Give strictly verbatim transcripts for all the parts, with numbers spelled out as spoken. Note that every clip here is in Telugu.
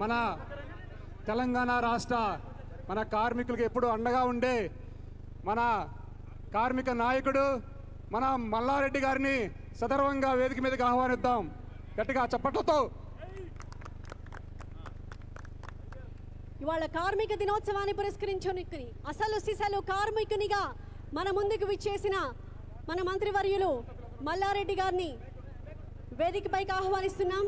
మన తెలంగాణ రాష్ట్ర మన కార్మికులకు ఎప్పుడు అండగా ఉండే మన కార్మిక నాయకుడు మన మల్లారెడ్డి గారిని సదర్వంగా వేదిక మీదకి ఆహ్వానిద్దాం గట్టిగా చప్పట్లతో ఇవాళ కార్మిక దినోత్సవాన్ని పురస్కరించుకొని అసలు సిసలు కార్మికునిగా మన ముందుకు విచ్చేసిన మన మంత్రివర్యులు మల్లారెడ్డి గారిని వేదికపైకి ఆహ్వానిస్తున్నాం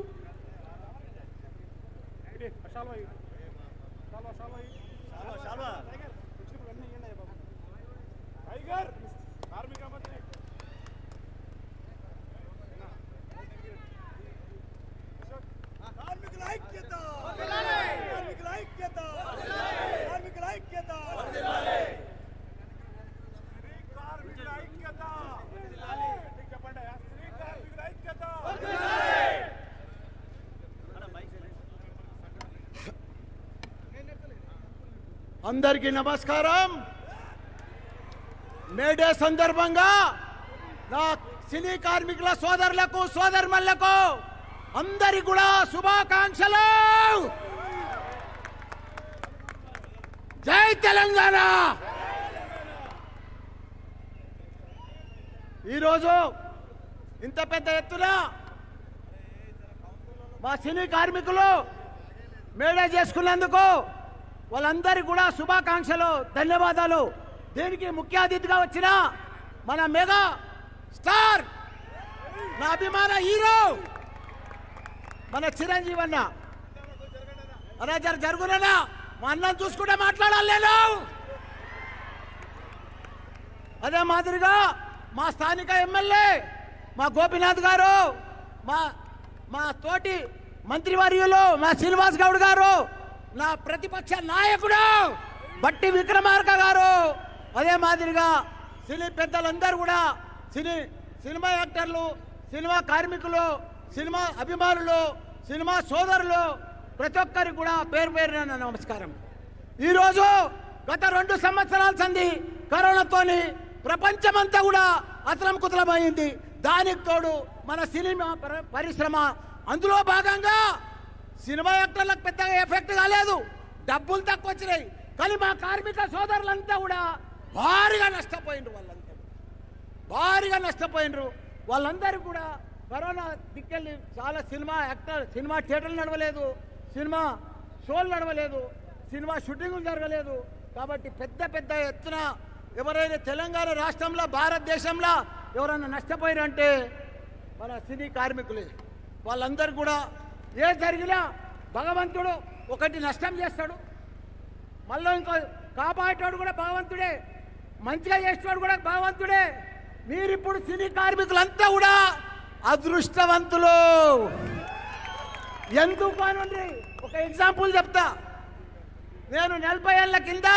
अंदर की नमस्कार मेडे संदर्भंगा ना सिनी कार्मिक सोदर्लकु सोदर्मल्लकु अंदरी गुड़ा शुभाकांक्षलु जय तेलंगाणा। इंत पेद्द एत्तुन मा सिनी कार्मिकुलु मेडे चेसुकुन्నందుకు వాళ్ళందరికీ కూడా శుభాకాంక్షలు ధన్యవాదాలు। దీనికి ముఖ్య అతిథిగా వచ్చిన మన మెగా స్టార్ నా అభిమాన హీరో మన చిరంజీవి అన్న అలా జర జరుగునన్నా మా అన్నం చూసుకుంటే మాట్లాడాలి నేను। అదే మాదిరిగా మా స్థానిక ఎమ్మెల్యే మా గోపీనాథ్ గారు మా మా తోటి మంత్రివర్యులు మా శ్రీనివాస్ గౌడ్ గారు నా ప్రతిపక్ష నాయకుడు బట్టి విక్రమార్క గారు అదే మాదిరిగా సినీ పెద్దలందరూ కూడా సినీ సినిమా యాక్టర్లు సినిమా కార్మికులు సినిమా అభిమానులు సినిమా సోదరులు ప్రతి ఒక్కరికి కూడా పేరు పేరున నమస్కారం। ఈ రోజు గత రెండు సంవత్సరాల సంధి కరోనాతోని ప్రపంచమంతా కూడా అతలం కుతలమైంది। దానికి తోడు మన సినిమా పరిశ్రమ అందులో భాగంగా సినిమా యాక్టర్లకు పెద్దగా ఎఫెక్ట్ కాలేదు, డబ్బులు తక్కువ వచ్చినాయి। కానీ మా కార్మిక సోదరులంతా కూడా భారీగా నష్టపోయినరు, వాళ్ళంతా భారీగా నష్టపోయినరు। వాళ్ళందరూ కూడా కరోనా దిక్కెళ్ళి చాలా సినిమా యాక్టర్ సినిమా థియేటర్లు నడవలేదు, సినిమా షోలు నడవలేదు, సినిమా షూటింగ్లు జరగలేదు। కాబట్టి పెద్ద పెద్ద ఎత్తున ఎవరైనా తెలంగాణ రాష్ట్రంలో భారతదేశంలో ఎవరైనా నష్టపోయినారంటే మన సినీ కార్మికులే। వాళ్ళందరూ కూడా ఏ జరిగినా భగవంతుడు ఒకటి నష్టం చేస్తాడు, మళ్ళీ ఇంకో కాపాడేటోడు కూడా భగవంతుడే, మంచిగా చేసేవాడు కూడా భగవంతుడే। మీరిప్పుడు సినీ కార్మికులంతా కూడా అదృష్టవంతులు ఎందుకు అనండి ఒక ఎగ్జాంపుల్ చెప్తా। నేను నలభై ఏళ్ళ కింద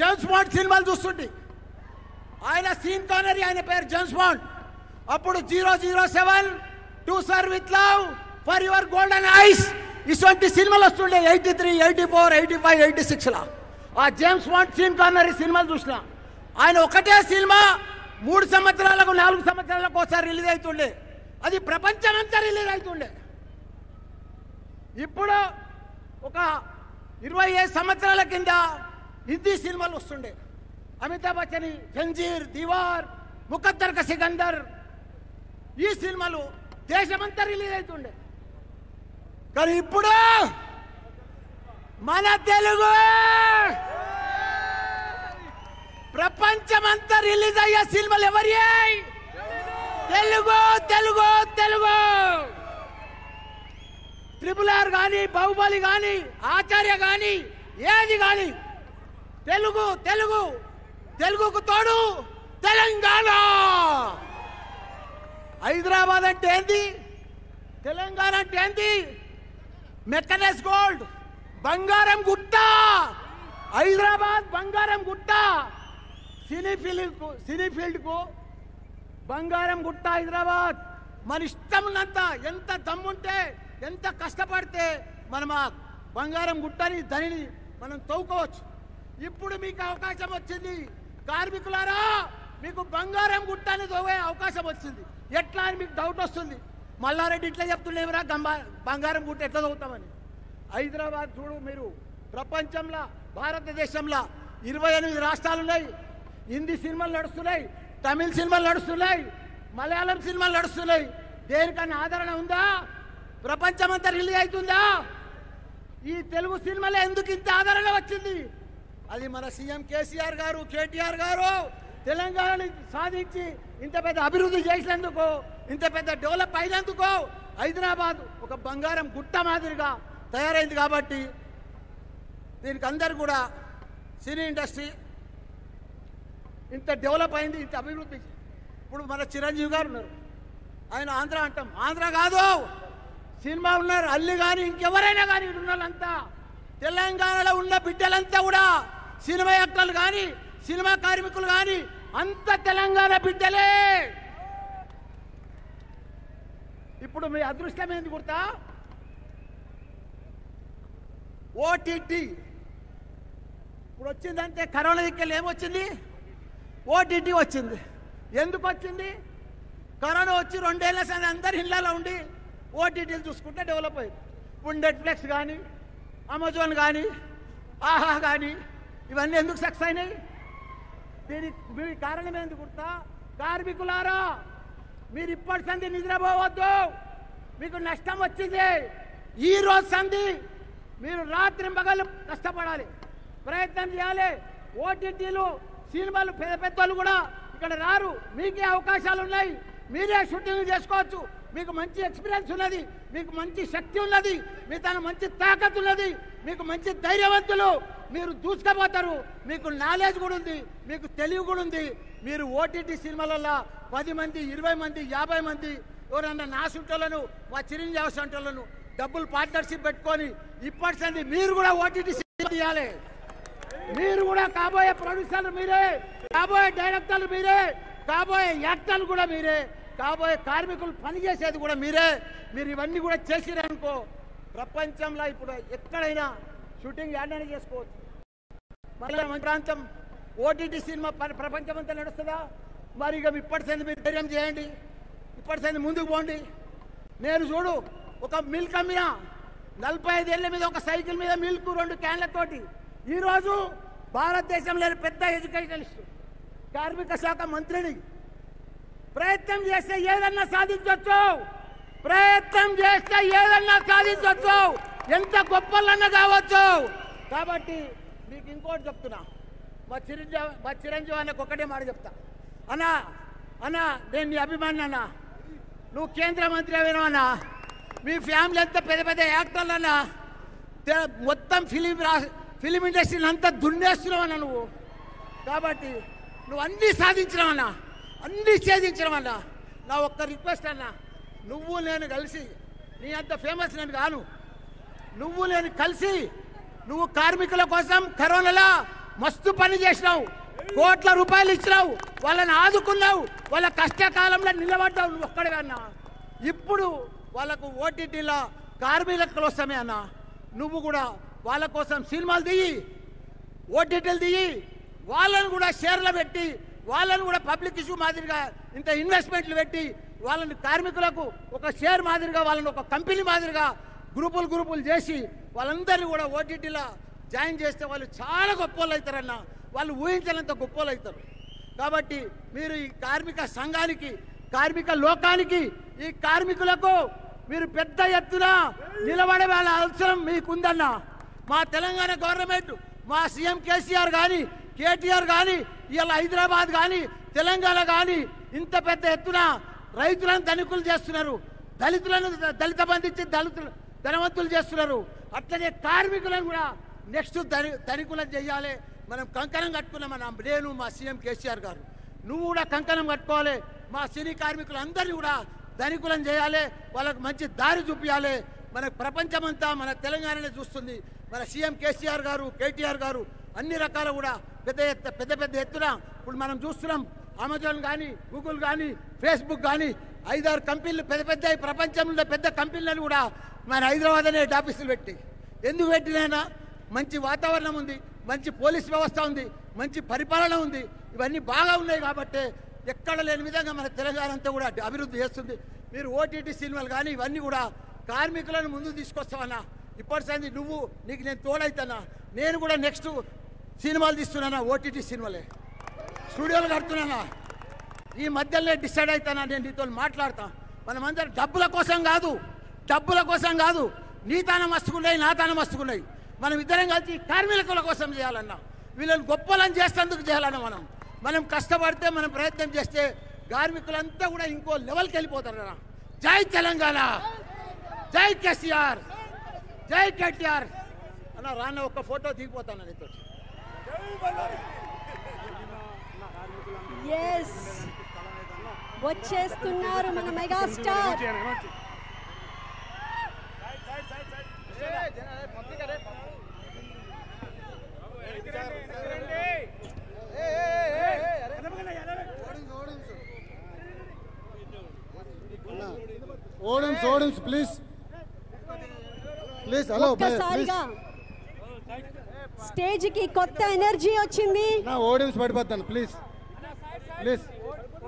జేమ్స్ బాండ్ సినిమాలు చూస్తుంటే ఆయన సీన్ కానరీ, ఆయన పేరు జేమ్స్ బాండ్। అప్పుడు zero zero seven To serve with love for your golden eyes isonti cinema lostundey eighty-three eighty-four eighty-five eighty-six la aa James Bond scene corner cinema chusna ayina okate cinema మూడు samvatsaralaku నాలుగు samvatsaralaku osari release aitunde adi prapancham anta release aitunde ippudu oka ఇరవై ఏడు samvatsarala kinda hindi cinema lostunde Amitabh Bachchan Zanjeer Diwar Muqaddar Ka Sikandar ee cinema lu దేశమంతా రిలీజ్ అవుతుండే। కానీ ఇప్పుడు మన తెలుగు ప్రపంచమంతా రిలీజ్ అయ్యే సినిమాలు ఎవరి తెలుగు తెలుగు తెలుగు ట్రిపుల్ ఆర్ కానీ బాహుబలి కానీ ఆచార్య కానీ ఏది కానీ తెలుగు తెలుగు తెలుగుకు తోడు తెలంగాణ। హైదరాబాద్ అంటే ఏంది, తెలంగాణ అంటే ఏంది, మెకనెస్ గోల్డ్ బంగారం గుట్ట, హైదరాబాద్ బంగారం గుట్ట, సినీ ఫీల్డ్కు సినీ ఫీల్డ్కు బంగారం గుట్ట హైదరాబాద్। మన ఇష్టం ఉన్నంత ఎంత దమ్ముంటే ఎంత కష్టపడితే మనం ఆ బంగారం గుట్టని దానిని మనం తవ్వుకోవచ్చు। ఇప్పుడు మీకు అవకాశం వచ్చింది కార్మికులారా, మీకు బంగారం గుట్టని తవ్వే అవకాశం వచ్చింది। ఎట్లా అని మీకు డౌట్ వస్తుంది, మల్లారెడ్డి ఇట్లా చెప్తులేమరా బంగారం గుట్ట ఎట్లా దొక్కుతామని హైదరాబాద్ చూడు మీరు ప్రపంచంలో భారతదేశంలో ఇరవై ఎనిమిది రాష్ట్రాలు ఉన్నాయి హిందీ సినిమాలు నడుస్తున్నాయి తమిళ సినిమాలు నడుస్తున్నాయి మలయాళం సినిమాలు నడుస్తున్నాయి దేనికన్నా ఆదరణ ఉందా ప్రపంచమంతా రిలీజ్ అవుతుందా ఈ తెలుగు సినిమాలే ఎందుకు ఇంత ఆదరణ వచ్చింది అది మన సీఎం కేసీఆర్ గారు కేటీఆర్ గారు తెలంగాణని సాధించి ఇంత పెద్ద అభివృద్ధి చేసినందుకు ఇంత పెద్ద డెవలప్ అయినందుకు హైదరాబాద్ ఒక బంగారం గుట్ట మాదిరిగా తయారైంది కాబట్టి దీనికి అందరూ కూడా సినీ ఇండస్ట్రీ ఇంత డెవలప్ అయింది ఇంత అభివృద్ధి ఇప్పుడు మన చిరంజీవి గారు ఉన్నారు ఆయన ఆంధ్ర అంటాం ఆంధ్ర కాదు సినిమా ఉన్నారు అల్లి కానీ ఇంకెవరైనా కానీ ఉన్నోళ్ళంతా తెలంగాణలో ఉన్న బిడ్డలంతా కూడా సినిమా యాక్టర్లు కానీ సినిమా కార్మికులు కానీ అంత తెలంగాణ బిడ్డలే ఇప్పుడు మీ అదృష్టం ఏంది గుర్తా ఓటీటీ ఇప్పుడు వచ్చిందంటే కరోనా దిక్కెళ్ళి ఏమొచ్చింది ఓటీటీ వచ్చింది ఎందుకు వచ్చింది కరోనా వచ్చి రెండేళ్ల సరే అందరు ఇళ్లలో ఉండి ఓటీటీలు చూసుకుంటే డెవలప్ అయ్యింది ఇప్పుడు నెట్ఫ్లిక్స్ కానీ అమెజాన్ కానీ ఆహా కానీ ఇవన్నీ ఎందుకు సక్సెస్ అయినాయి దీనికి కారణం ఏంది గుర్తా కార్మికులారా మీరు ఇప్పటి సంధి నిద్రపోవద్దు మీకు నష్టం వచ్చింది ఈ రోజు సంధి మీరు రాత్రి పగలు కష్టపడాలి ప్రయత్నం చేయాలి ఓటీటీలు సినిమాలు పెద్ద పెద్దలు కూడా ఇక్కడ రారు మీకే అవకాశాలు ఉన్నాయి మీరే షూటింగ్ చేసుకోవచ్చు మీకు మంచి ఎక్స్పీరియన్స్ ఉన్నది మీకు మంచి శక్తి ఉన్నది మీ తన మంచి తాకత్తు ఉన్నది మీకు మంచి ధైర్యవంతులు మీరు దూసుకపోతారు మీకు నాలెడ్జ్ కూడా ఉంది మీకు తెలివి కూడా ఉంది మీరు ఓటీటీ సినిమాలలో పది మంది ఇరవై మంది యాభై మంది ఎవరన్నా నా సంటలను మా చిరంజీవి సంటలను డబుల్ పార్ట్నర్షిప్ పెట్టుకొని ఇప్పటి సంది మీరు కూడా ఓటీటీ సినిమా తీయాలి మీరు కూడా కాబోయే ప్రొడ్యూసర్లు మీరే కాబోయే డైరెక్టర్లు మీరే కాబోయే యాక్టర్లు కూడా మీరే కాబోయే కార్మికులు పనిచేసేది కూడా మీరే మీరు ఇవన్నీ కూడా చేసిరనుకో ప్రపంచంలో ఇప్పుడు ఎక్కడైనా షూటింగ్ యాడైనా చేసుకోవచ్చు మళ్ళీ మన ప్రాంతం ఓటీటీ సినిమా ప్రపంచం అంతా నడుస్తుందా మరి ఇక ఇప్పటిసంది మీరు ధైర్యం చేయండి ఇప్పటిసంది ముందుకు పోండి నేను చూడు ఒక మిల్క్ అమ్మిన నలభై ఐదేళ్ల మీద ఒక సైకిల్ మీద మిల్క్ రెండు క్యాన్లతోటి ఈరోజు భారతదేశంలో పెద్ద ఎడ్యుకేషనిస్ట్ కార్మిక శాఖ మంత్రిని ప్రయత్నం చేస్తే ఏదన్నా సాధించవచ్చు ప్రయత్నం చేస్తే ఏదన్నా సాధించవచ్చు ఎంత గొప్పలన్నా కావచ్చు కాబట్టి మీకు ఇంకోటి చెప్తున్నా మా చిరంజీవి మా చిరంజీవి అన్నకు ఒక్కటే మాట చెప్తా అన్నా అన్నా నేను నీ అభిమాని అన్నా నువ్వు కేంద్ర మంత్రి అయినా అన్నా మీ ఫ్యామిలీ అంతా పెద్ద పెద్ద యాక్టర్లు అన్నా మొత్తం ఫిలిం ఫిలిం ఇండస్ట్రీని అంతా దున్నేస్తున్నావు అన్నా నువ్వు కాబట్టి నువ్వు అన్నీ సాధించినావన్నా అన్నీ ఛేదించడం అన్నా నా ఒక్క రిక్వెస్ట్ అన్నా నువ్వు నేను కలిసి నీ అంత ఫేమస్ నేను కాను నువ్వు నేను కలిసి నువ్వు కార్మికుల కోసం కరోనాలో మస్తు పని చేసినావు కోట్ల రూపాయలు ఇచ్చినావు వాళ్ళని ఆదుకున్నావు వాళ్ళ కష్టకాలంలో నిలబడ్డావు నువ్వు ఒక్కడే అన్నా ఇప్పుడు వాళ్ళకు ఓటీటీలో కార్మికుల కోసమే అన్నా నువ్వు కూడా వాళ్ళ కోసం సినిమాలు దిగి ఓటీటీలు దిగి వాళ్ళని కూడా షేర్లు పెట్టి వాళ్ళని కూడా పబ్లిక్ ఇష్యూ మాదిరిగా ఇంత ఇన్వెస్ట్మెంట్లు పెట్టి వాళ్ళని కార్మికులకు ఒక షేర్ మాదిరిగా వాళ్ళని ఒక కంపెనీ మాదిరిగా గ్రూపులు గ్రూపులు చేసి వాళ్ళందరినీ కూడా ఓటీటీలో జాయిన్ చేస్తే వాళ్ళు చాలా గొప్పలు అవుతారన్న వాళ్ళు ఊహించలేంత గొప్పలు అవుతారు కాబట్టి మీరు ఈ కార్మిక సంఘానికి కార్మిక లోకానికి ఈ కార్మికులకు మీరు పెద్ద ఎత్తున నిలబడే వాళ్ళ అవసరం మీకుందన్న మా తెలంగాణ గవర్నమెంట్ మా సీఎం కేసీఆర్ కానీ కేటీఆర్ కానీ ఇలా హైదరాబాద్ కానీ తెలంగాణ కానీ ఇంత పెద్ద ఎత్తున రైతులను ధనికులు చేస్తున్నారు దళితులను దళిత బంధించి దళితులు ధనవంతులు చేస్తున్నారు అట్లనే కార్మికులను కూడా నెక్స్ట్ ధని ధనికులను చేయాలి మనం కంకణం కట్టుకున్నామన్నా నేను మా సీఎం కేసీఆర్ గారు నువ్వు కూడా కంకణం కట్టుకోవాలి మా సినీ కార్మికులందరినీ కూడా ధనికులను చేయాలి వాళ్ళకు మంచి దారి చూపించాలి మన ప్రపంచమంతా మన తెలంగాణనే చూస్తుంది మన సీఎం కేసీఆర్ గారు కేటీఆర్ గారు అన్ని రకాల కూడా పెద్ద ఎత్తు పెద్ద పెద్ద ఎత్తున ఇప్పుడు మనం చూస్తున్నాం అమెజాన్ కానీ గూగుల్ కానీ ఫేస్బుక్ కానీ ఐదారు కంపెనీలు పెద్ద పెద్ద ప్రపంచంలో పెద్ద కంపెనీలను కూడా మన హైదరాబాద్ అనే ఆఫీసులు పెట్టి ఎందుకు పెట్టినైనా మంచి వాతావరణం ఉంది మంచి పోలీస్ వ్యవస్థ ఉంది మంచి పరిపాలన ఉంది ఇవన్నీ బాగా ఉన్నాయి కాబట్టి ఎక్కడ లేని విధంగా మన తెలంగాణ అంతా కూడా అభివృద్ధి చేస్తుంది. మీరు ఓటీటీ సినిమాలు కానీ ఇవన్నీ కూడా కార్మికులను ముందు తీసుకొస్తావన్నా, ఇప్పటిసంది నువ్వు నీకు నేను తోడైతానా, నేను కూడా నెక్స్ట్ సినిమాలు తీస్తున్నానా, ఓటీటీ సినిమాలే స్టూడియోలు కడుతున్నానా, ఈ మధ్యలోనే డిసైడ్ అవుతానా, నేను నీతో మాట్లాడతా. మనమందరం డబ్బుల కోసం కాదు, డబ్బుల కోసం కాదు, నీతాన మస్తుకున్నాయి నాతాన మస్తుకున్నాయి, మనం ఇద్దరం కలిసి కార్మికుల కోసం చేయాలన్నా, వీళ్ళని గొప్పలను చేసేందుకు చేయాలన్నా, మనం మనం కష్టపడితే మనం ప్రయత్నం చేస్తే కార్మికులంతా కూడా ఇంకో లెవెల్కి వెళ్ళిపోతారన్నా. జై తెలంగాణ, జై కేసీఆర్, జై కేటీఆర్ అన్న. రాన్న ఒక్క ఫోటో దిగిపోతాను నీతో. వచ్చేస్తున్నారు మన మెగాస్టార్. ఓడన్స్ ఓడన్స్ ప్లీజ్ ప్లీజ్ హలో ఒక్కసారిగా స్టేజ్ కి కొత్త ఎనర్జీ వచ్చింది. నా ఓడన్స్ పడిపోతాను ప్లీజ్ ప్లీజ్.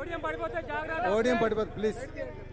ఓడియం పడిపోతే జాగ్రత్త. ఓడియం పడిపోతే ప్లీజ్.